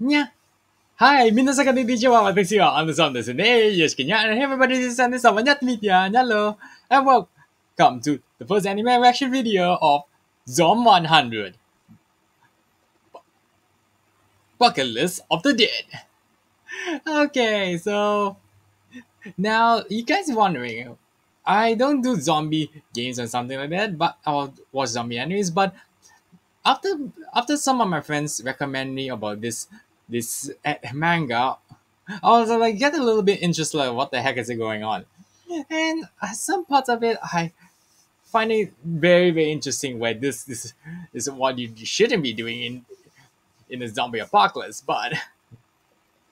にゃ。はい、皆さんこんにちは。私はアンドソンですね。よろしくにゃ。Hey everybody, this is Anderson. にゃってみてや。にゃろ。And welcome to the first anime reaction video of Zom 100. Bucket List of the Dead. Okay, so now you guys are wondering, I don't do zombie games or something like that, but I'll watch zombie animes, but After some of my friends recommend me about this manga, I was like get a little bit interested like what the heck is it going on, and some parts of it I find it very, very interesting where this is what you shouldn't be doing in a zombie apocalypse, but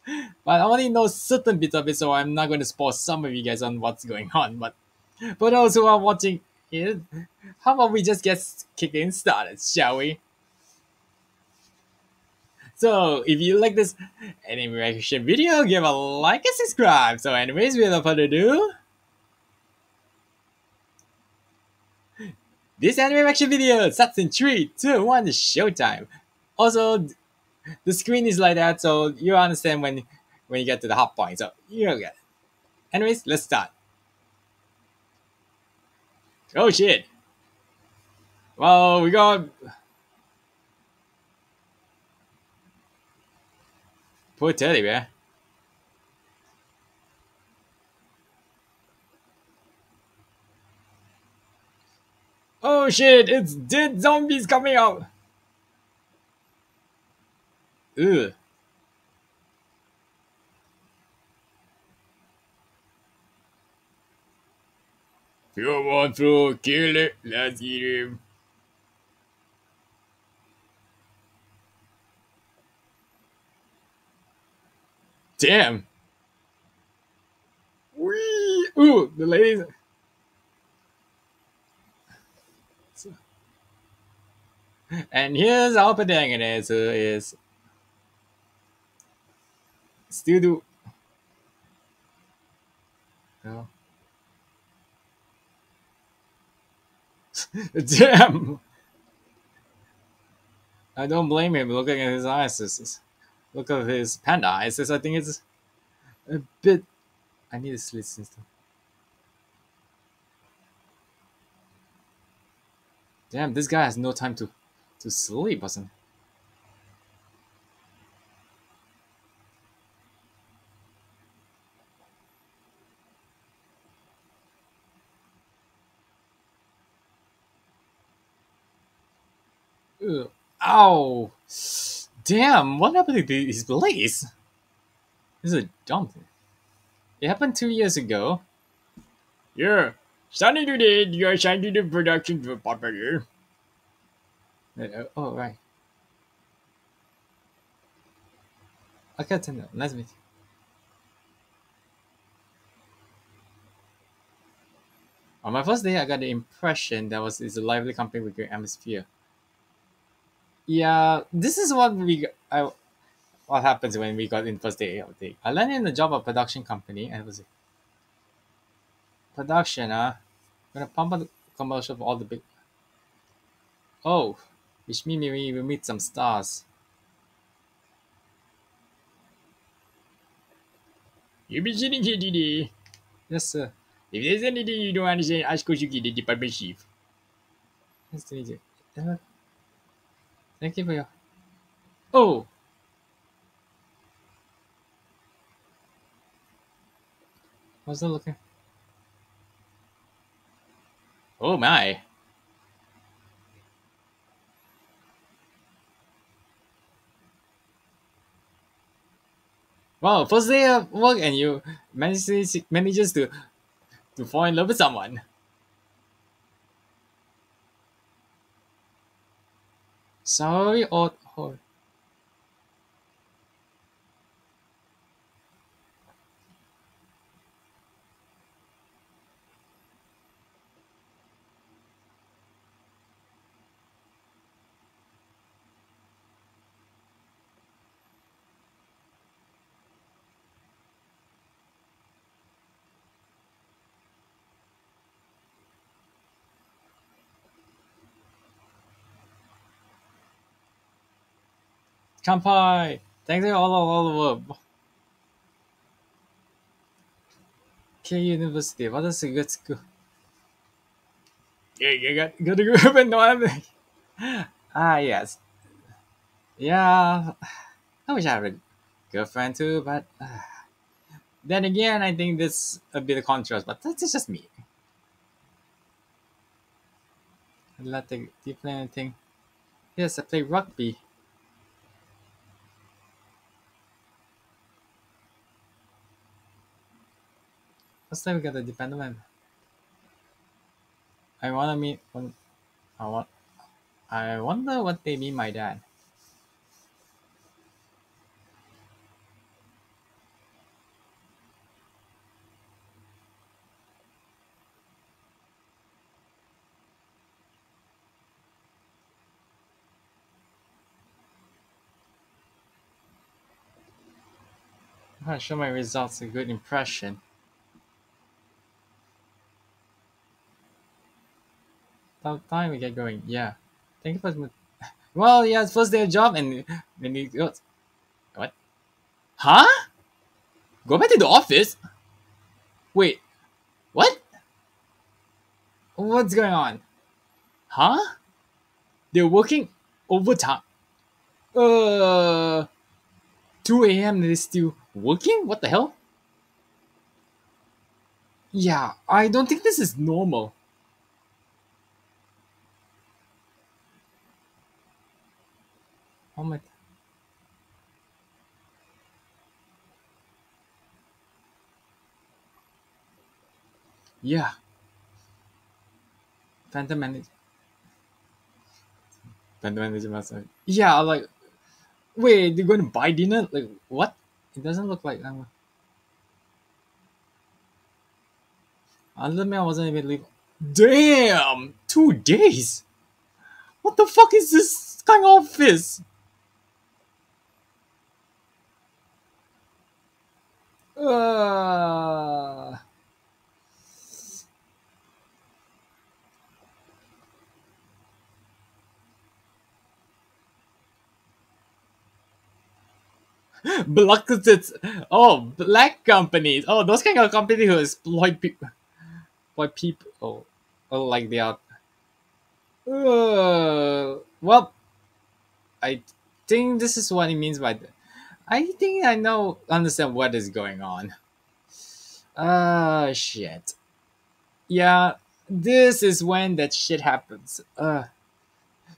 I only know certain bits of it, so I'm not going to spoil some of you guys on what's going on, but for those who are watching it, how about we just get kicking started, shall we? So, if you like this anime reaction video, give a like and subscribe. So anyways, without further ado, this anime reaction video starts in 3, 2, 1, showtime. Also, the screen is like that, so you understand when you get to the hot point. So, you'll get it. Anyways, let's start. Oh shit. Well, we got... Poor teddy bear. Oh shit, it's dead zombies coming out. Ugh. You want to kill it? Let's eat him. Damn! Wee! Ooh, the ladies. And here's our protagonist, who is still do. No. Damn! I don't blame him. Looking at his eyes, look at his panda eyes. I think it's a bit. I need a slit system. Damn, this guy has no time to sleep or something. Ugh. Ow! Damn, what happened to these blades? This is a dumb thing. It happened 2 years ago. Yeah, starting today, you are assigned to the production department. Oh, right. Akira Tendo, nice meeting you. On my first day, I got the impression that it's a lively company with great atmosphere. Yeah, this is what happens when we got in first day of the day. I landed in the job of production company, and it was production, huh? I'm gonna pump up the commercial for all the big. Oh, which means we will meet some stars. You'll be sitting here today. Yes, sir. If there's anything you don't understand, ask Kosuke, the department chief. Nice to meet you. Thank you for your... Oh! I wasn't looking... Oh my! Wow, first day of work and you manages to fall in love with someone. Sorry, old whore. Kanpai! Thanks for all the love. K University, what is a good school? Yeah, you got good group and no everything. Ah, yes. Yeah, I wish I had a girlfriend too, but then again, I think this a bit of contrast, but that's just me. Latte, do you play anything? Yes, I play rugby. What's that? We gotta depend on him. I wanna meet one. I wonder what they mean by that. I'm gonna show my results a good impression. About time we get going. Yeah, thank you for. Well, yeah, it's first day of job, and when you go, what? Huh? Go back to the office? Wait, what? What's going on? Huh? They're working overtime. 2 AM they're still working? What the hell? Yeah, I don't think this is normal. Oh my... Yeah. Phantom manager must have... Yeah, like... Wait, they're going to buy dinner? Like, what? It doesn't look like that one. Other man wasn't even leaving. Damn! 2 days? What the fuck is this kind of office? Black companies. Oh, those kind of companies who exploit people. Like they are. Well, I think this is what it means by. I think I know, understand what is going on. Shit. Yeah, this is when that shit happens.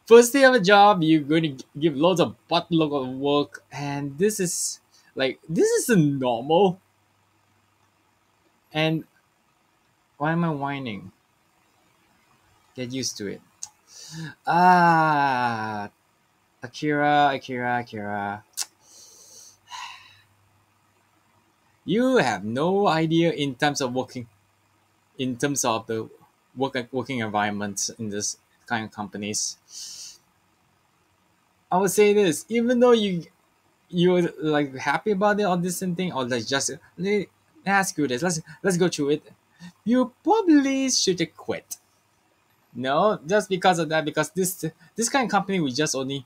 First day of a job, you're going to give loads of buttload of work, and this is like, this is the normal. And why am I whining? Get used to it. Ah, Akira. You have no idea in terms of working, in terms of the working environment in this kind of companies. I would say this, even though you're like happy about it or this and thing, or like just ask you this, let's go through it. You probably should quit. No, just because of that, because this kind of company will just only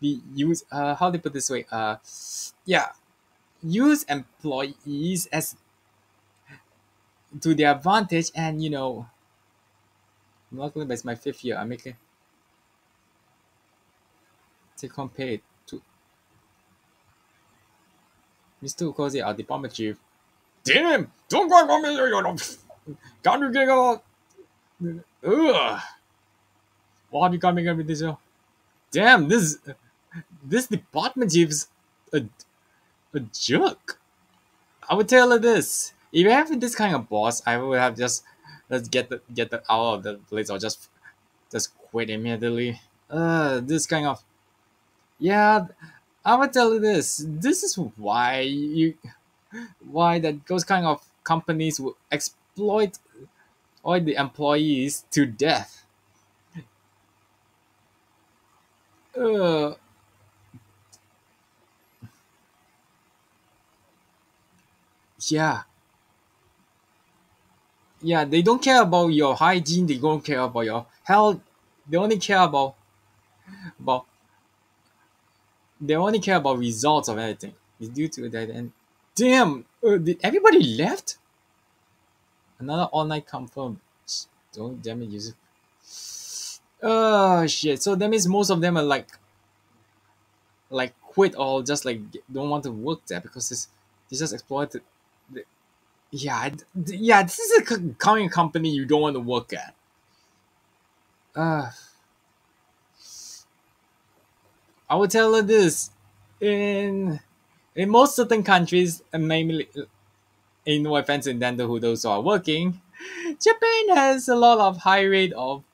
be used. How do you put this way? Yeah, use employees as to their advantage, and you know. Luckily, but it's my 5th year. I make it. Take home pay to Mr. Ukozi, our department chief. Damn! Don't go on me! Can't you get out? Ugh! Why are you coming up with this? Damn! This department chief's a jerk. I would tell her this. If you have this kind of boss, I would have just. Let's get the out of the place, or just quit immediately. This kind of, yeah, I would tell you this. This is why those kind of companies will exploit all the employees to death. Yeah. Yeah, they don't care about your hygiene. They don't care about your health. They only care about They only care about results of everything. It's due to that. And damn, did everybody left? Another online confirmed. Don't damage user. Oh shit. So that means most of them are like quit or just like don't want to work there because it's just exploited. Yeah, yeah. This is a accounting company you don't want to work at. I will tell you this: in most certain countries, and mainly, in no offense in Tendo who those who are working, Japan has a lot of high rate of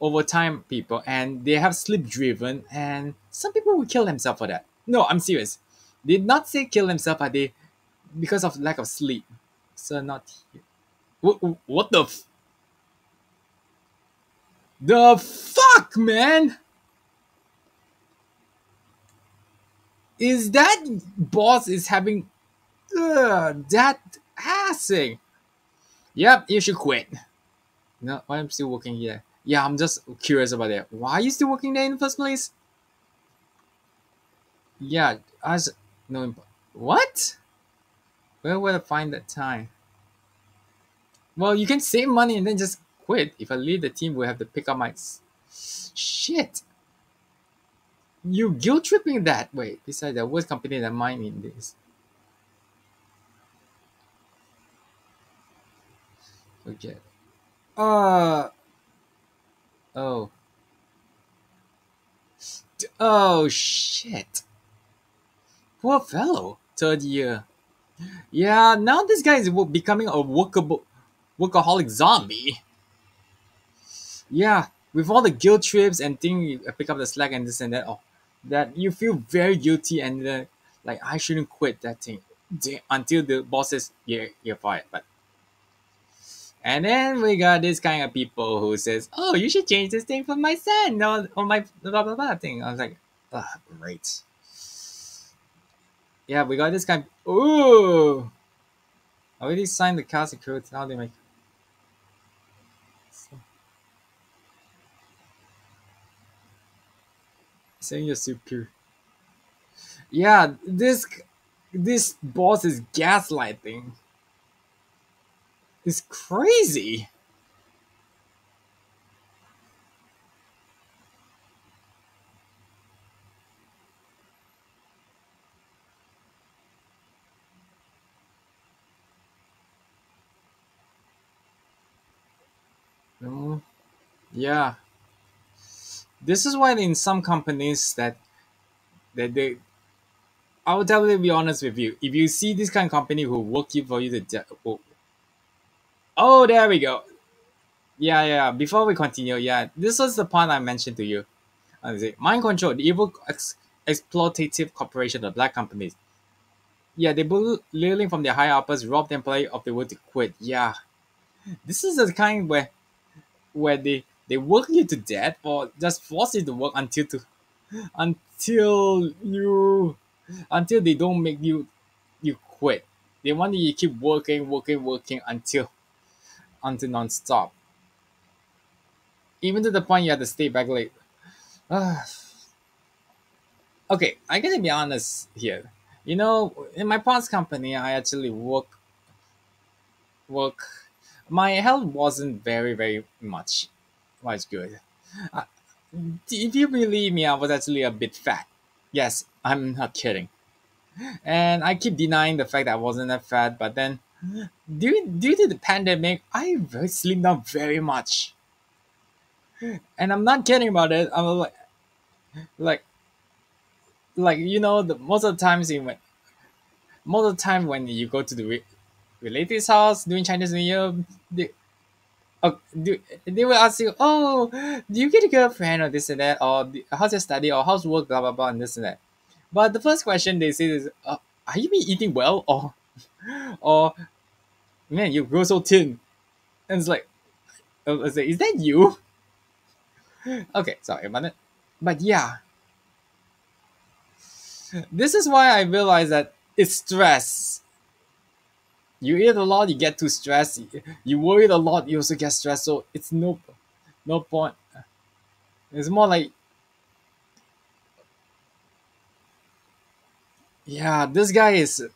overtime people, and they have sleep driven, and some people will kill themselves for that. No, I'm serious. They did not say kill themselves, but they because of lack of sleep. So not here. What the? The fuck, man! Is that boss is having that assing? Yep, you should quit. No, why I'm still working here? Yeah, I'm just curious about that. Why are you still working there in the first place? Yeah, as no. What? Where would I find that time? Well, you can save money and then just quit. If I leave the team, we'll have to pick up my... Shit! You guilt-tripping that? Wait, besides, the worst company than mine in this. Okay. Oh. Oh, shit. Poor fellow. Third year. Yeah, now this guy is becoming a workaholic zombie. Yeah, with all the guilt trips and thing, you pick up the slack and this and that. Oh, that you feel very guilty and like I shouldn't quit that thing until the boss says yeah, you're fired. But and then we got this kind of people who says, oh, you should change this thing for my son or my blah blah blah thing. I was like, ah, oh, great. Yeah, we got this kind. Ooh. I already signed the cast and crew. Now they make. Saying you're superior. Yeah, this boss is gaslighting. It's crazy. No. Yeah. This is why in some companies that they, I will definitely be honest with you. If you see this kind of company who work you for you to death. Oh, there we go. Yeah, yeah. Before we continue, yeah, this was the part I mentioned to you. Mind control, the evil exploitative corporation of black companies. Yeah, they bullying from their higher uppers, rob the employee of the will to quit. Yeah. This is the kind where they work you to death or just force you to work until they don't make you quit. They want you to keep working until non-stop. Even to the point you have to stay back late. Okay, I gotta be honest here. You know, in my past company, I actually work. My health wasn't very much. Was good. If you believe me, I was actually a bit fat. Yes, I'm not kidding. And I keep denying the fact that I wasn't that fat, but then due to the pandemic, I slimmed down very much. And I'm not kidding about it. I'm like you know, most of the time when you go to the relative's house during Chinese New Year, they will ask you, oh, do you get a girlfriend or this and that, or how's your study or how's work, blah blah blah, and this and that. But the first question they say is, are you been eating well or man, you grow so thin, and it's like, is that you? Okay, sorry about it, but yeah, this is why I realized that it's stress. You eat a lot, you get too stressed. You worry a lot, you also get stressed. So it's no point. It's more like, yeah, this guy is,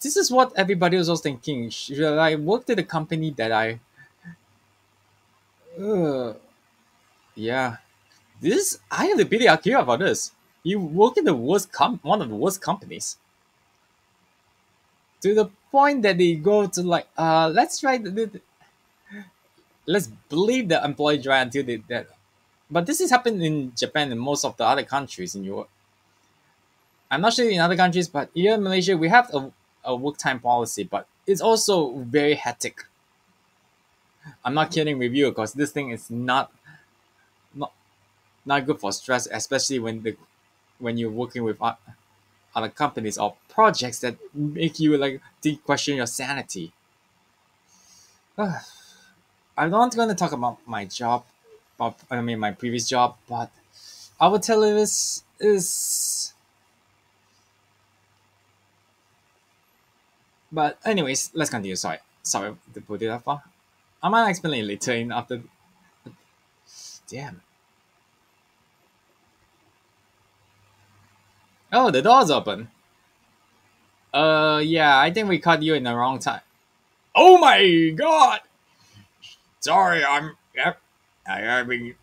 this is what everybody was thinking. I worked at a company that I, yeah, this, I had to beat Akira about this. You work in the worst one of the worst companies, to the point that they go to like, let's try the, let's believe the employee dry until they that. But this has happened in Japan and most of the other countries in Europe. I'm not sure in other countries, but here in Malaysia, we have a work time policy, but it's also very hectic. I'm not kidding with you, because this thing is not good for stress, especially when the you're working with other companies or projects that make you like question your sanity. I'm not going to talk about my job. I mean, my previous job, but I would tell you this is. But anyways, let's continue. Sorry to put it that far. I might explain it later in after. Damn. Oh, the door's open. Yeah, I think we caught you in the wrong time. Oh my god! Sorry, I'm. Yep. I have been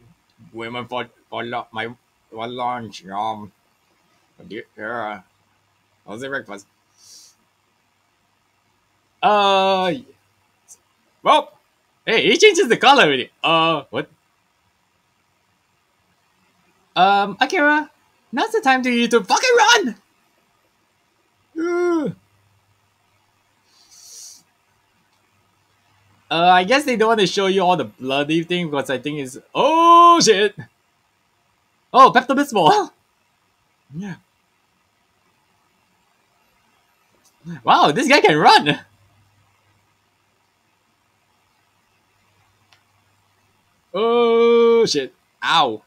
women for lunch, how's the breakfast? Well, hey, he changes the color already. What? Akira, now's the time to you to fucking run. I guess they don't want to show you all the bloody thing because I think it's... Oh, shit! Oh, Pepto-Bismol! Yeah. Wow, this guy can run! Oh, shit. Ow.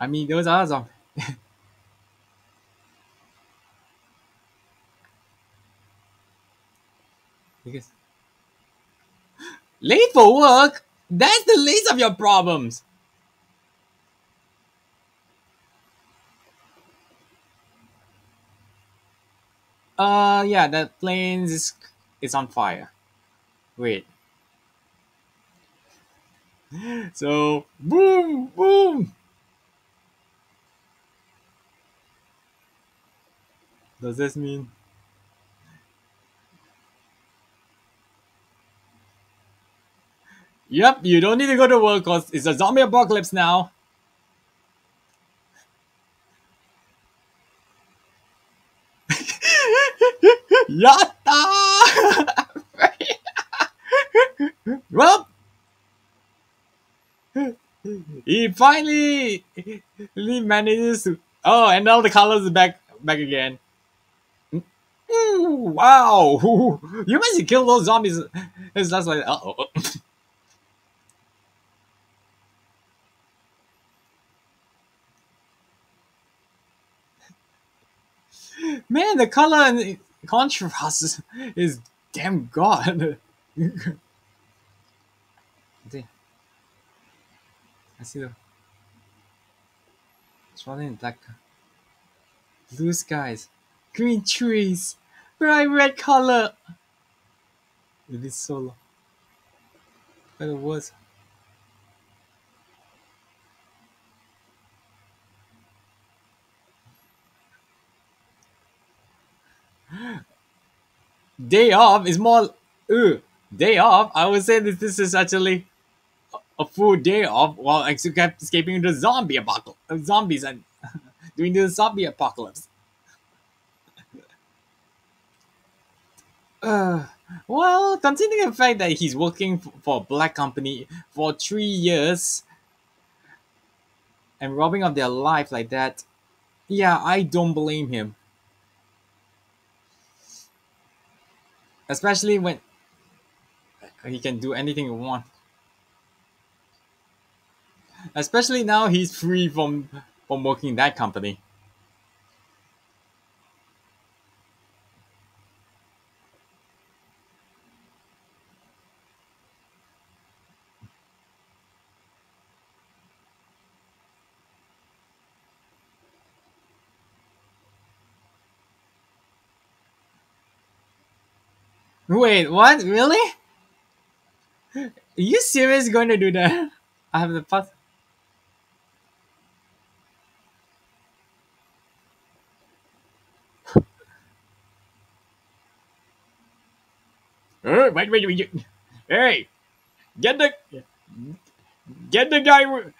I mean, those are some... Because late for work? That's the least of your problems. Yeah, that plane is on fire. Wait. So boom, boom. Does this mean? Yep, you don't need to go to work because it's a zombie apocalypse now. Yatta! Well, he finally manages to. Oh, and now the colors is back again. Ooh, wow! You must kill those zombies. It's just like, uh oh. Man, the color and contrast is damn god. I see the swirling in black, blue skies, green trees, bright red color. It is so long. But it was. Day off is more. Day off. I would say that this is actually a full day off while escaping into zombie apocalypse, zombies, and doing the zombie apocalypse. Well, considering the fact that he's working for a black company for 3 years and robbing of their life like that, yeah, I don't blame him. Especially when he can do anything he wants. Especially now he's free from working in that company. Wait, what? Really? Are you serious going to do that? I have the path. Wait. Hey, get the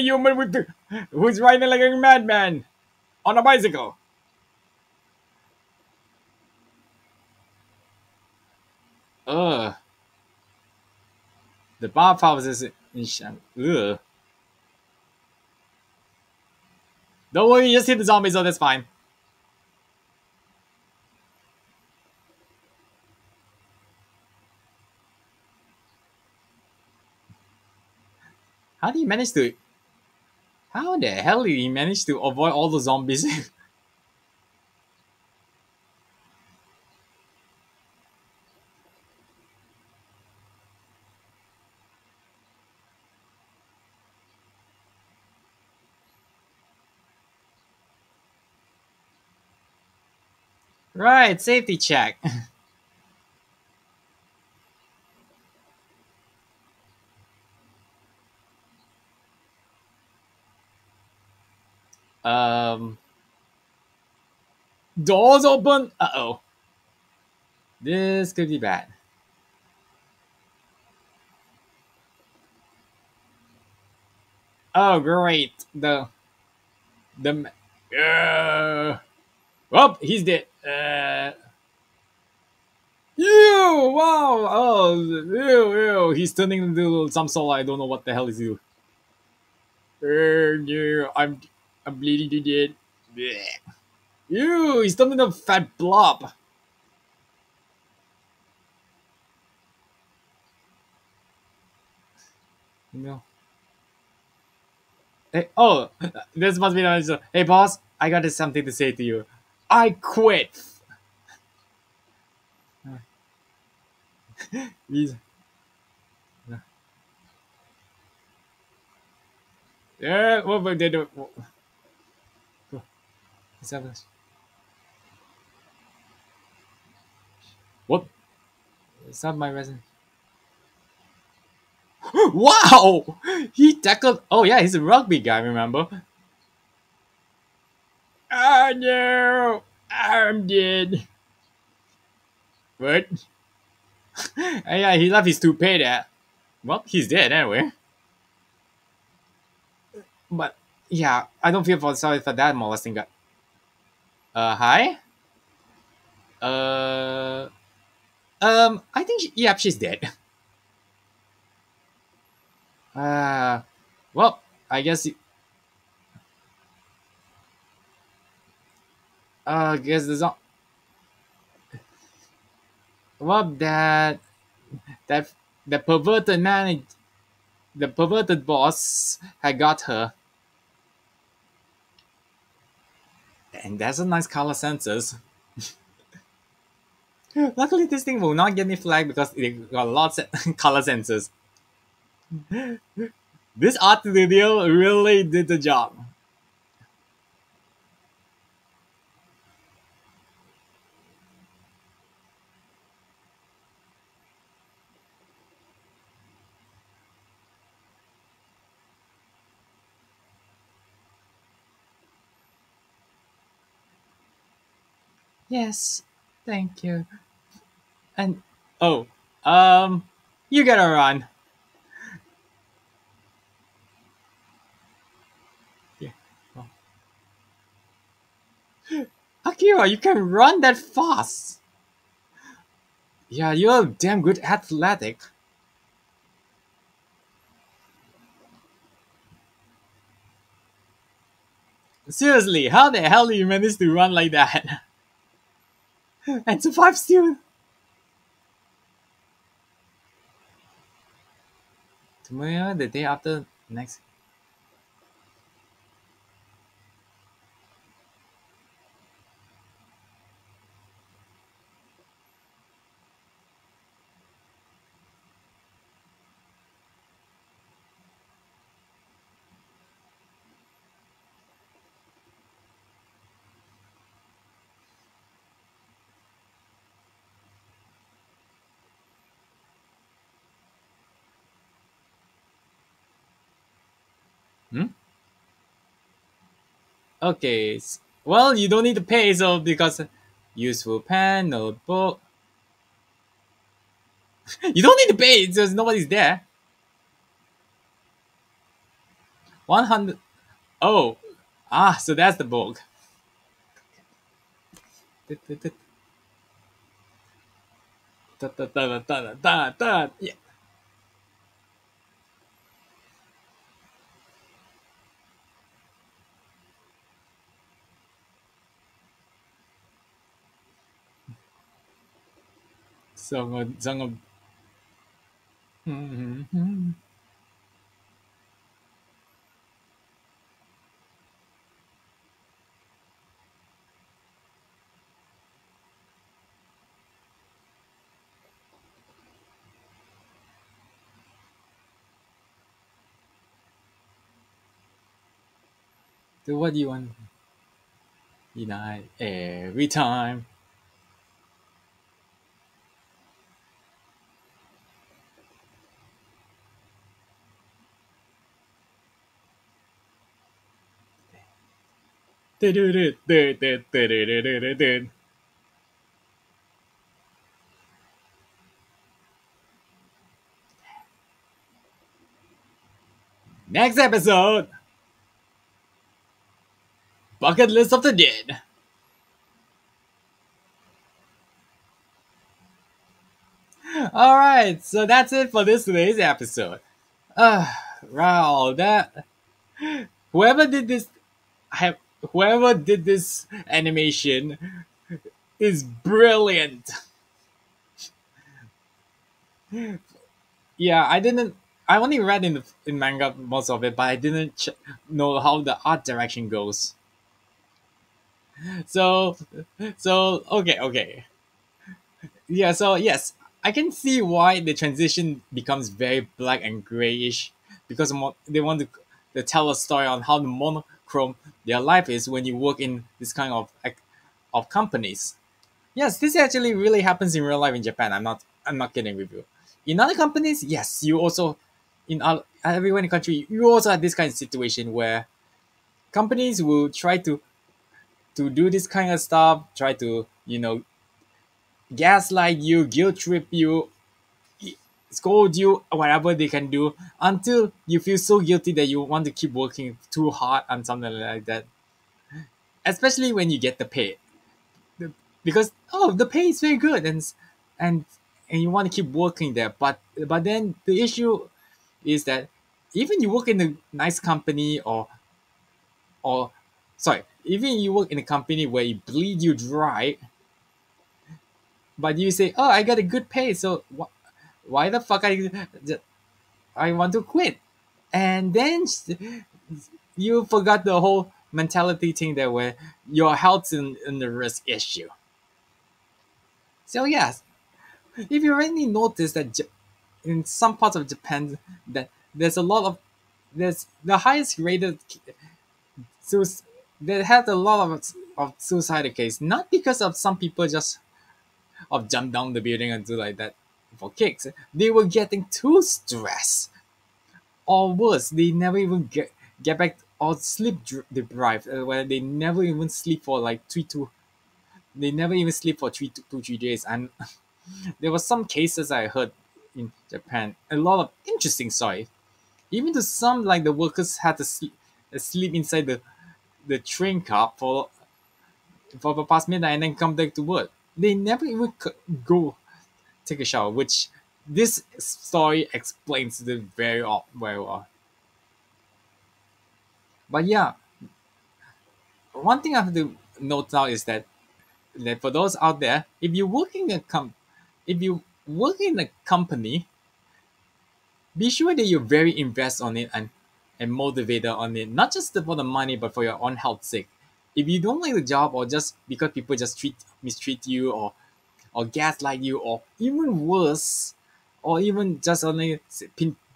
human with the, who's riding like a madman on a bicycle. The bathhouse is in sham. Ugh. Don't worry, just hit the zombies, so that's fine. How the hell did he manage to avoid all the zombies? Right, safety check. Doors open. Uh-oh. This could be bad. Oh, great. Well, he's dead. Ew! Wow! Oh, ew! He's turning into some sort. I don't know what the hell is you. No, I'm bleeding to death. Ew! He's turning into a fat blob. No. Hey! Oh, this must be the answer. Hey, boss! I got something to say to you. I quit. Yeah, what about they do? Let's have this. What? It's not my resin. Wow! He tackled. Oh yeah, he's a rugby guy. Remember? Oh no! I'm dead. What? Yeah, he left his toupee there. Well, he's dead anyway. But yeah, I don't feel sorry for that molesting guy. Hi. I think she's dead. Well, I guess. I guess the zombie. Well, the perverted man, the perverted boss had got her. And that's a nice color sensors. Luckily, this thing will not get me flagged because it got lots of color sensors. This art video really did the job. Yes, thank you. And oh, you gotta run. Yeah. Oh. Akira, you can run that fast. Yeah, you're a damn good athletic. Seriously, how the hell do you manage to run like that? And survive still. Tomorrow, the day after, next. Okay. Well, you don't need to pay, so because useful pen, notebook. You don't need to pay, because nobody's there. 100. Oh, so that's the book. Yeah. Song of So what do you want? Unite every time. Next episode, Bucket List of the Dead. All right, so that's it for today's episode. Wow, whoever did this animation is brilliant. Yeah, I only read in manga most of it, but I didn't know how the art direction goes. So okay. Yeah, so yes, I can see why the transition becomes very black and grayish, because they want to tell a story on how the monochrome their life is when you work in this kind of companies. Yes, this actually really happens in real life in Japan. I'm not kidding with you. In other companies, yes, you also everywhere in the country, you also have this kind of situation where companies will try to do this kind of stuff, try to, gaslight you, guilt trip you, scold you, whatever they can do, until you feel so guilty that you want to keep working too hard on something like that. Especially when you get the pay. Because, the pay is very good, and you want to keep working there. But then the issue is that even you work in a nice company even you work in a company where you bleed you dry, but you say, I got a good pay, so why the fuck I want to quit? And then you forgot the whole mentality thing there where your health's in the risk issue. So yes, if you already notice that in some parts of Japan that there's the highest rated they had a lot of suicide cases, not because of some people just jump down the building and do like that for kicks. They were getting too stressed, or worse, they never even get back or sleep deprived. Where they never even sleep for like 3 days. And there were some cases I heard in Japan. A lot of interesting stories. Even to some, like the workers had to sleep inside the train car for past midnight and then come back to work. They never even could go take a shower, which this story explains very well. But yeah, one thing I have to note now is that for those out there, if you work in a company, be sure that you're very invested on it and motivator on it, not just for the money, but for your own health's sake. If you don't like the job, or just because people just mistreat you, or gaslight you, or even worse, or even just only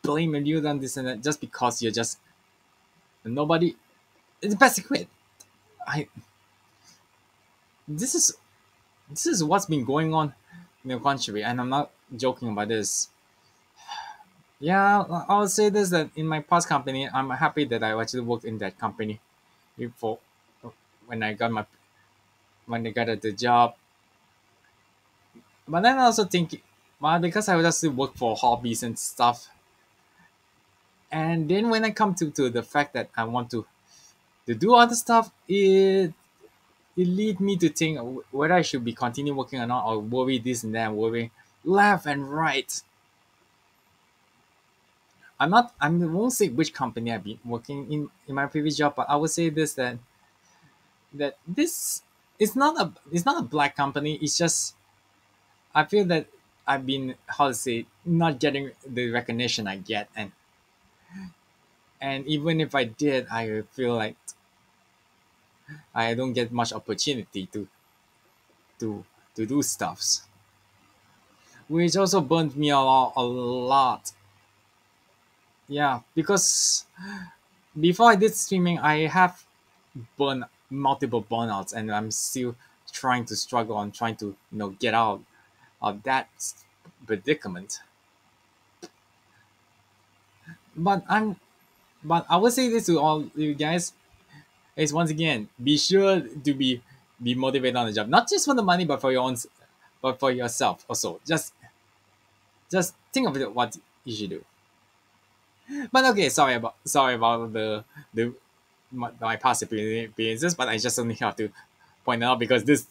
blame you on this and that, just because you're just nobody, it's best to quit. This is what's been going on in the country, and I'm not joking about this. Yeah, I'll say this, that in my past company, I'm happy that I actually worked in that company before when I got the job. But then I also think, well, because I would just work for hobbies and stuff. And then when I come to the fact that I want to do other stuff, it lead me to think whether I should be continue working or not, or worry this and that, worry left and right. I won't say which company I've been working in my previous job, but I would say this, that this is not a black company. It's just I feel that I've been, how to say, not getting the recognition I get, and even if I did, I feel like I don't get much opportunity to do stuffs, which also burned me a lot. Yeah, because before I did streaming, I have multiple burnouts, and I'm still trying to struggle on trying to get out of that predicament. But I would say this to all you guys is, once again, be sure to be motivated on the job, not just for the money, but for for yourself also. Just think of what you should do. But okay, sorry about my past experiences, but I just only have to point out because this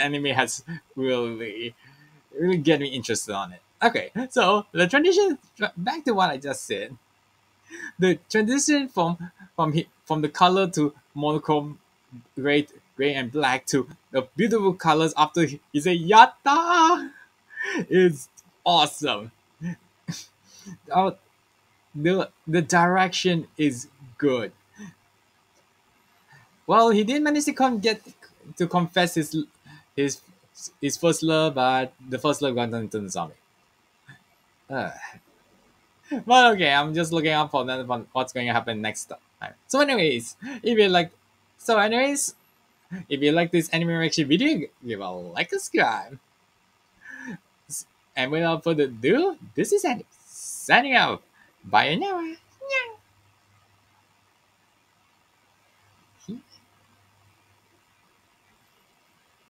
anime has really get me interested on it. Okay, so the transition back to what I just said. The transition from the color to monochrome gray and black to the beautiful colors after he said "Yatta" is awesome. The direction is good. Well, he did manage to confess his first love, but the first love got into the zombie. But okay, I'm just looking up for what's going to happen next time. So anyways, if you like this anime reaction video, give a like and subscribe. And without further ado, this is Andy signing out. Bye now.